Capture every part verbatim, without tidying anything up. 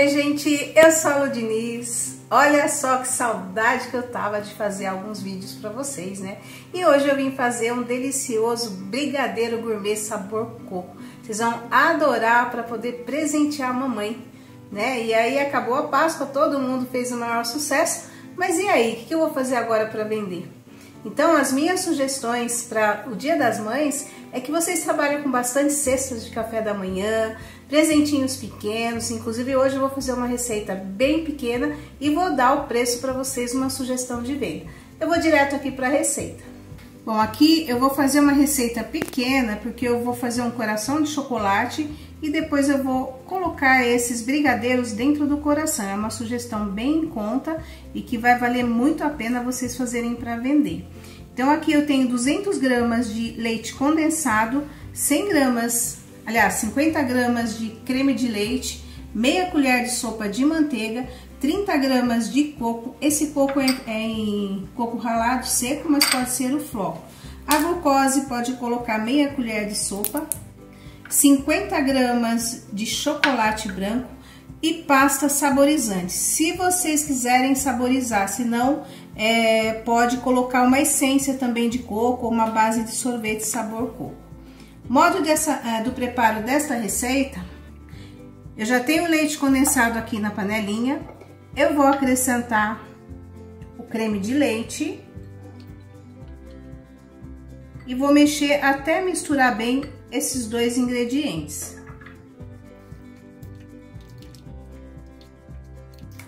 Oi gente, eu sou a Lu Diniz. Olha só que saudade que eu tava de fazer alguns vídeos para vocês, né? E hoje eu vim fazer um delicioso brigadeiro gourmet sabor coco. Vocês vão adorar para poder presentear a mamãe, né? E aí acabou a Páscoa, todo mundo fez o maior sucesso. Mas e aí, o que eu vou fazer agora para vender? Então as minhas sugestões para o Dia das Mães é que vocês trabalhem com bastante cestas de café da manhã, presentinhos pequenos. Inclusive hoje eu vou fazer uma receita bem pequena e vou dar o preço para vocês, uma sugestão de venda. Eu vou direto aqui para a receita. Bom, aqui eu vou fazer uma receita pequena porque eu vou fazer um coração de chocolate e depois eu vou colocar esses brigadeiros dentro do coração. É uma sugestão bem em conta e que vai valer muito a pena vocês fazerem para vender. Então aqui eu tenho duzentos gramas de leite condensado, cem gramas, aliás, cinquenta gramas de creme de leite, meia colher de sopa de manteiga, trinta gramas de coco. Esse coco é em coco ralado seco, mas pode ser o floco. A glucose pode colocar meia colher de sopa, cinquenta gramas de chocolate branco e pasta saborizante. Se vocês quiserem saborizar, se não, é, pode colocar uma essência também de coco ou uma base de sorvete sabor coco. Modo dessa, do preparo desta receita, eu já tenho o leite condensado aqui na panelinha, eu vou acrescentar o creme de leite e vou mexer até misturar bem esses dois ingredientes.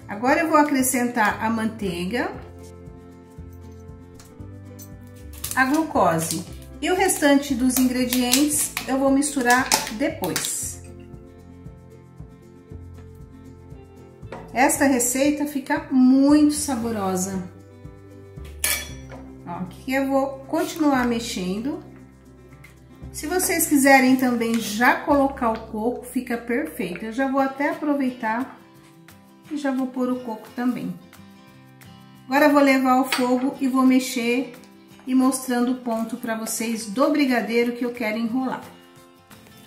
Agora eu vou acrescentar a manteiga, a glucose e o restante dos ingredientes eu vou misturar depois. Esta receita fica muito saborosa. Ó, aqui eu vou continuar mexendo. Se vocês quiserem também já colocar o coco, fica perfeito. Eu já vou até aproveitar e já vou pôr o coco também. Agora eu vou levar ao fogo e vou mexer e mostrando o ponto para vocês do brigadeiro que eu quero enrolar.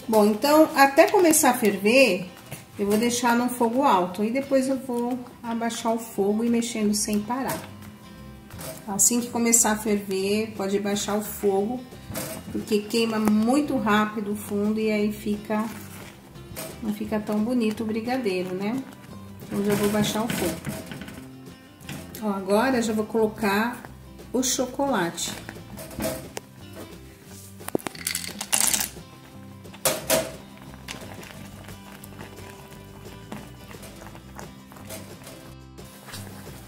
Bom, então até começar a ferver, eu vou deixar no fogo alto e depois eu vou abaixar o fogo e mexendo sem parar. Assim que começar a ferver, pode baixar o fogo, porque queima muito rápido o fundo e aí fica, não fica tão bonito o brigadeiro, né? Então já vou baixar o fogo. Ó, agora já vou colocar o chocolate.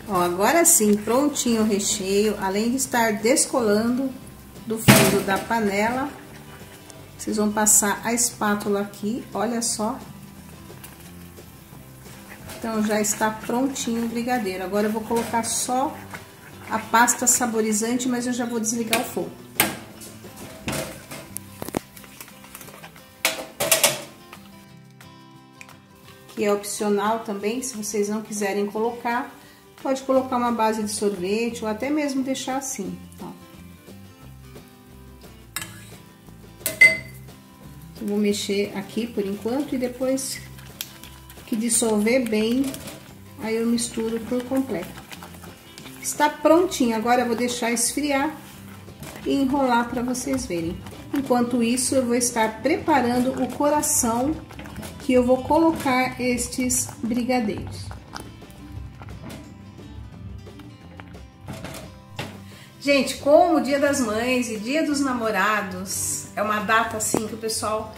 Ó, agora sim, prontinho o recheio, além de estar descolando do fundo da panela, vocês vão passar a espátula aqui, olha só. Então já está prontinho o brigadeiro. Agora eu vou colocar só a pasta saborizante, mas eu já vou desligar o fogo. Que é opcional também, se vocês não quiserem colocar, pode colocar uma base de sorvete ou até mesmo deixar assim, ó. Vou mexer aqui por enquanto e depois que dissolver bem, aí eu misturo por completo. Está prontinho, agora eu vou deixar esfriar e enrolar para vocês verem. Enquanto isso, eu vou estar preparando o coração que eu vou colocar estes brigadeiros. Gente, como o Dia das Mães e Dia dos Namorados é uma data assim que o pessoal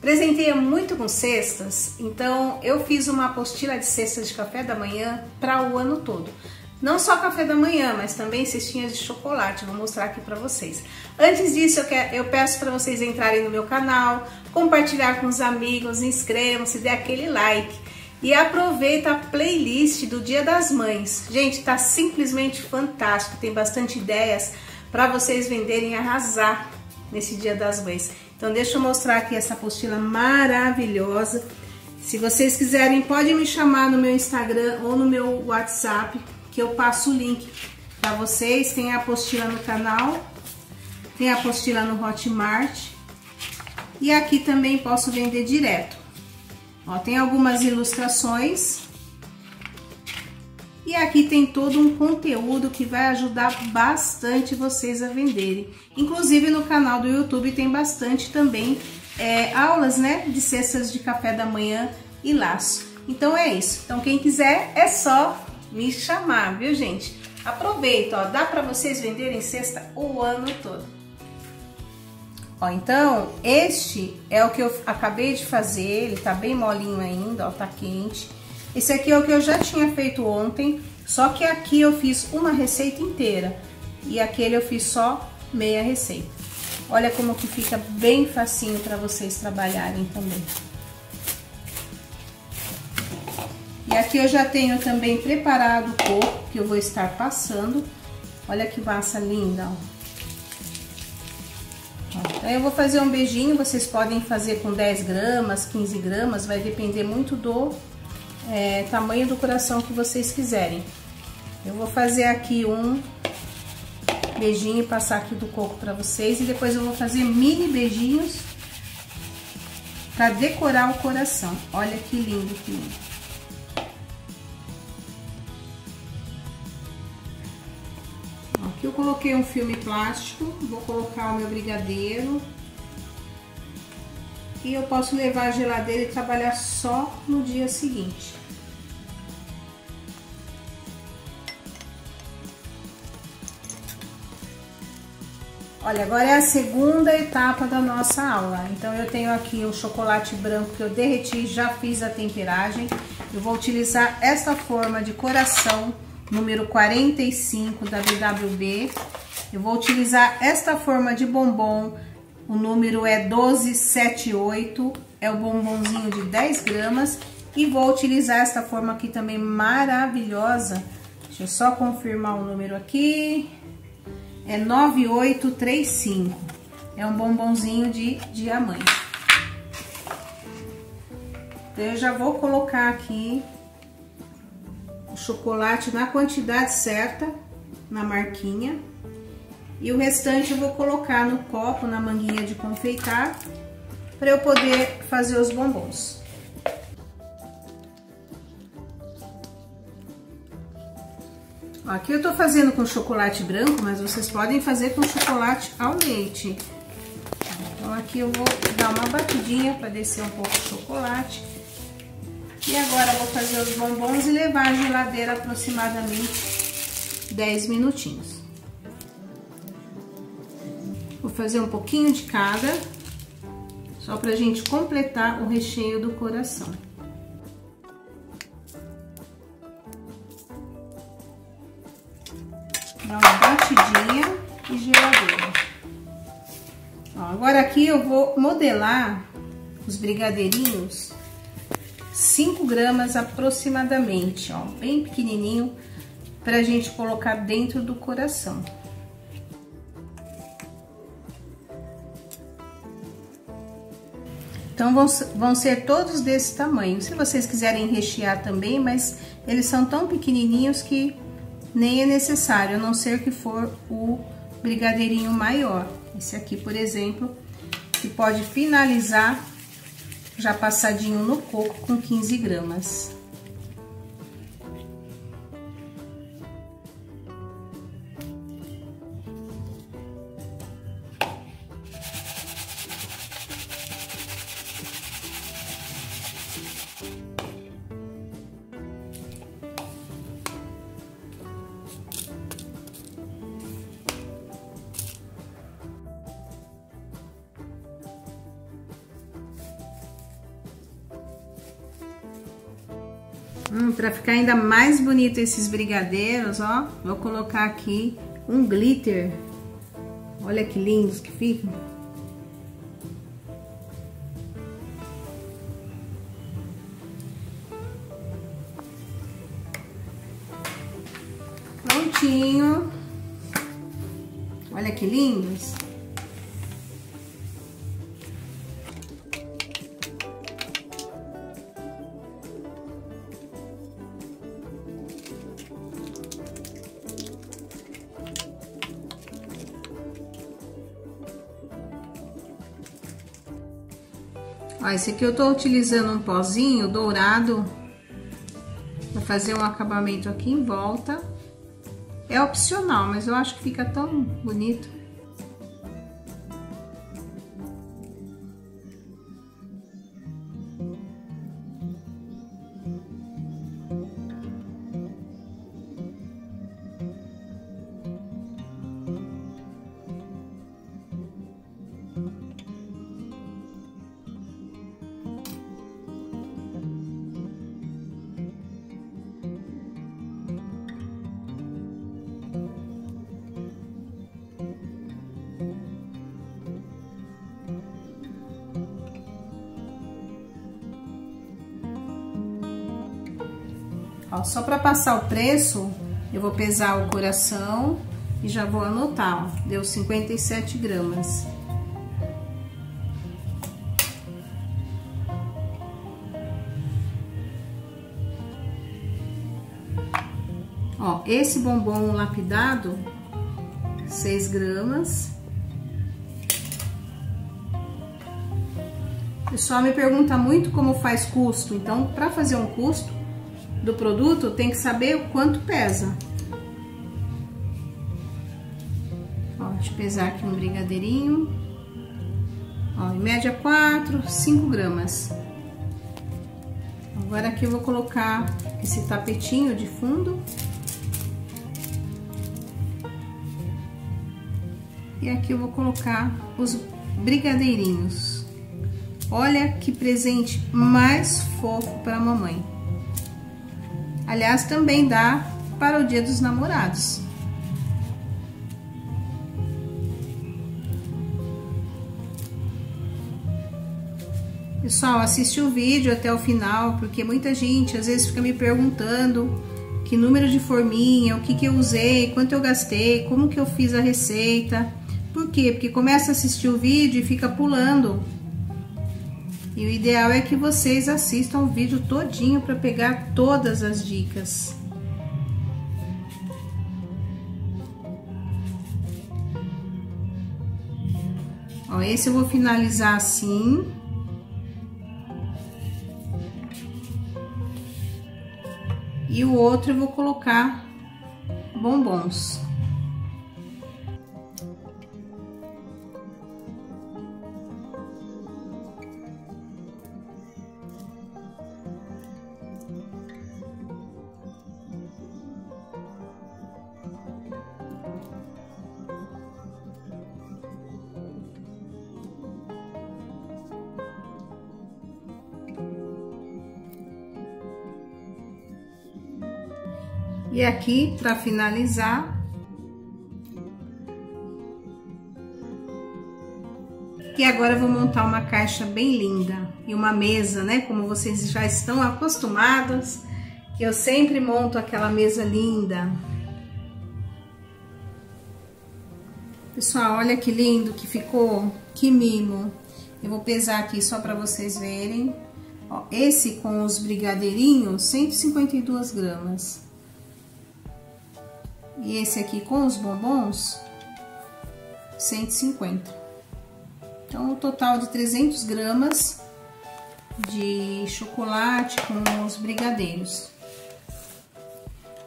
presenteia muito com cestas, então eu fiz uma apostila de cestas de café da manhã para o ano todo. Não só café da manhã, mas também cestinhas de chocolate, vou mostrar aqui para vocês. Antes disso, eu, quero, eu peço para vocês entrarem no meu canal, compartilhar com os amigos, inscrevam-se, dê aquele like. E aproveita a playlist do Dia das Mães. Gente, tá simplesmente fantástico. Tem bastante ideias para vocês venderem, arrasar nesse Dia das Mães. Então deixa eu mostrar aqui essa apostila maravilhosa. Se vocês quiserem, podem me chamar no meu Instagram ou no meu WhatsApp, que eu passo o link para vocês. Tem a apostila no canal, tem a apostila no Hotmart. E aqui também posso vender direto. Ó, tem algumas ilustrações. E aqui tem todo um conteúdo que vai ajudar bastante vocês a venderem. Inclusive no canal do YouTube tem bastante também é, aulas, né, de cestas de café da manhã e laço. Então é isso. Então quem quiser é só me chamar, viu, gente? Aproveita, ó, dá para vocês venderem cesta o ano todo. Ó, então este é o que eu acabei de fazer, ele tá bem molinho ainda, ó, tá quente. Esse aqui é o que eu já tinha feito ontem, só que aqui eu fiz uma receita inteira e aquele eu fiz só meia receita. Olha como que fica bem facinho para vocês trabalharem também. E aqui eu já tenho também preparado o coco que eu vou estar passando. Olha que massa linda, ó. Então eu vou fazer um beijinho, vocês podem fazer com dez gramas, quinze gramas, vai depender muito do... É, tamanho do coração que vocês quiserem. Eu vou fazer aqui um beijinho e passar aqui do coco para vocês, e depois eu vou fazer mini beijinhos para decorar o coração. Olha que lindo, que lindo. Aqui eu coloquei um filme plástico, vou colocar o meu brigadeiro. E eu posso levar a geladeira e trabalhar só no dia seguinte. Olha, agora é a segunda etapa da nossa aula. Então eu tenho aqui o chocolate branco que eu derreti, já fiz a temperagem. Eu vou utilizar essa forma de coração número quarenta e cinco da B W B. Eu vou utilizar esta forma de bombom. O número é doze setenta e oito, é o bombonzinho de dez gramas. E vou utilizar esta forma aqui também maravilhosa. Deixa eu só confirmar o número aqui. É nove oito três cinco. É um bombonzinho de diamante. Então, eu já vou colocar aqui o chocolate na quantidade certa, na marquinha. E o restante eu vou colocar no copo, na manguinha de confeitar, para eu poder fazer os bombons. Aqui eu tô fazendo com chocolate branco, mas vocês podem fazer com chocolate ao leite. Então aqui eu vou dar uma batidinha para descer um pouco de chocolate. E agora eu vou fazer os bombons e levar à geladeira aproximadamente dez minutinhos. Vou fazer um pouquinho de cada, só pra gente completar o recheio do coração. Dá uma batidinha e geladeira. Ó, agora aqui eu vou modelar os brigadeirinhos, cinco gramas aproximadamente, ó, bem pequenininho, pra gente colocar dentro do coração. Então, vão, vão ser todos desse tamanho. Se vocês quiserem rechear também, mas eles são tão pequenininhos que nem é necessário, a não ser que for o brigadeirinho maior. Esse aqui, por exemplo, que pode finalizar já passadinho no coco com quinze gramas. Hum, para ficar ainda mais bonito esses brigadeiros, ó, vou colocar aqui um glitter. Olha que lindos que ficam. Prontinho. Olha que lindos. Ó, esse aqui eu tô utilizando um pozinho dourado pra fazer um acabamento aqui em volta. É opcional, mas eu acho que fica tão bonito. Só para passar o preço, eu vou pesar o coração e já vou anotar, ó, deu cinquenta e sete gramas. Ó, esse bombom lapidado, seis gramas. O pessoal me pergunta muito como faz custo, então para fazer um custo do produto, tem que saber o quanto pesa. Ó, deixa eu pesar aqui um brigadeirinho. Ó, em média quatro, cinco gramas. Agora aqui eu vou colocar esse tapetinho de fundo. E aqui eu vou colocar os brigadeirinhos. Olha que presente mais fofo para a mamãe. Aliás, também dá para o Dia dos Namorados. Pessoal, assiste o vídeo até o final, porque muita gente às vezes fica me perguntando que número de forminha, o que que eu usei, quanto eu gastei, como que eu fiz a receita. Por quê? Porque começa a assistir o vídeo e fica pulando. E o ideal é que vocês assistam o vídeo todinho para pegar todas as dicas. Ó, esse eu vou finalizar assim. E o outro eu vou colocar bombons. E aqui, para finalizar, e agora eu vou montar uma caixa bem linda e uma mesa, né? Como vocês já estão acostumados, que eu sempre monto aquela mesa linda. Pessoal, olha que lindo que ficou, que mimo! Eu vou pesar aqui só para vocês verem. Ó, esse com os brigadeirinhos, cento e cinquenta e duas gramas. E esse aqui com os bombons, cento e cinquenta. Então, o total de trezentas gramas de chocolate com os brigadeiros.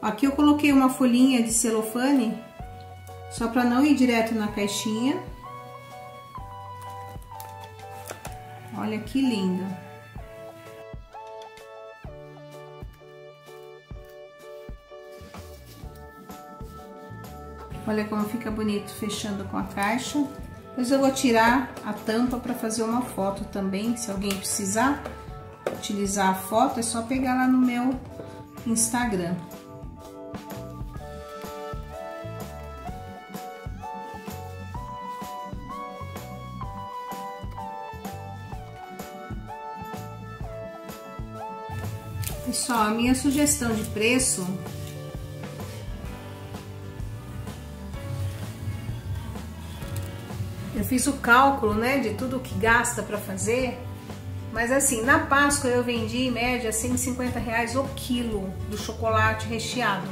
Aqui eu coloquei uma folhinha de celofane, só para não ir direto na caixinha. Olha que linda! Olha como fica bonito fechando com a caixa. Depois eu vou tirar a tampa para fazer uma foto também. Se alguém precisar utilizar a foto, é só pegar lá no meu Instagram. Pessoal, a minha sugestão de preço fiz o cálculo, né, de tudo que gasta para fazer, mas assim, na Páscoa eu vendi em média cento e cinquenta reais o quilo do chocolate recheado.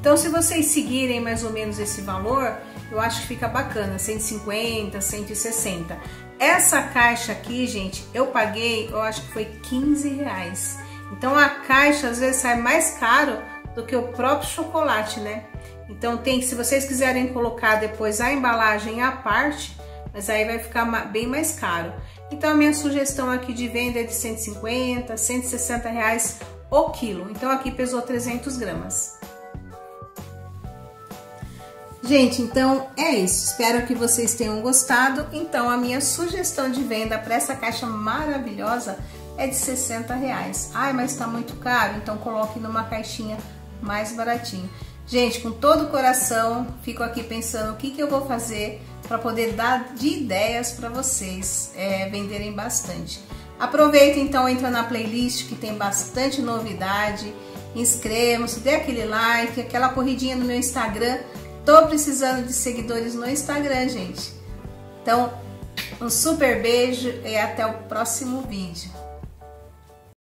Então, se vocês seguirem mais ou menos esse valor, eu acho que fica bacana, cento e cinquenta, cento e sessenta. Essa caixa aqui, gente, eu paguei, eu acho que foi quinze reais. Então a caixa às vezes sai mais caro do que o próprio chocolate, né? Então tem, se vocês quiserem colocar depois a embalagem à parte, mas aí vai ficar bem mais caro. Então a minha sugestão aqui de venda é de cento e cinquenta, cento e sessenta reais o quilo. Então aqui pesou trezentas gramas. Gente, então é isso. Espero que vocês tenham gostado. Então a minha sugestão de venda para essa caixa maravilhosa é de sessenta reais. Ai, mas tá muito caro, então coloque numa caixinha mais baratinha. Gente, com todo o coração, fico aqui pensando o que que eu vou fazer para poder dar de ideias para vocês é, venderem bastante. Aproveita então, entra na playlist que tem bastante novidade. Inscreva-se, dê aquele like, aquela corridinha no meu Instagram. Tô precisando de seguidores no Instagram, gente. Então, um super beijo e até o próximo vídeo.